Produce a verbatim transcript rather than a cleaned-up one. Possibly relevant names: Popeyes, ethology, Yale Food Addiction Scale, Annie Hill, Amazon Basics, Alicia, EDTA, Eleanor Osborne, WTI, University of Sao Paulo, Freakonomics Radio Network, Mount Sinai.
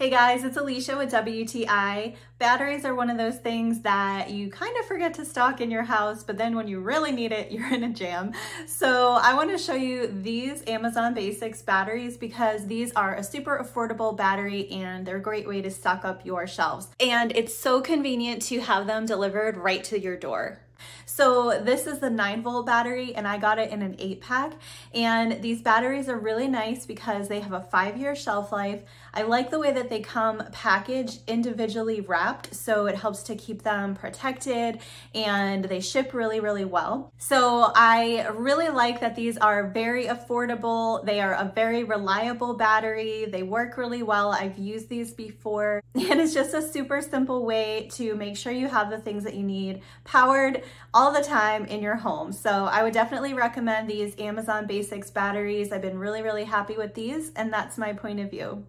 Hey guys, it's Alicia with W T I. Batteries are one of those things that you kind of forget to stock in your house, but then when you really need it, you're in a jam. So I want to show you these Amazon Basics batteries because these are a super affordable battery and they're a great way to stock up your shelves. And it's so convenient to have them delivered right to your door. So this is the nine volt battery and I got it in an eight pack, and these batteries are really nice because they have a five year shelf life. I like the way that they come packaged individually wrapped, so it helps to keep them protected, and they ship really really well. So I really like that these are very affordable. They are a very reliable battery. They work really well. I've used these before and it's just a super simple way to make sure you have the things that you need powered all the time in your home. So I would definitely recommend these Amazon Basics batteries. I've been really, really happy with these, and that's my point of view.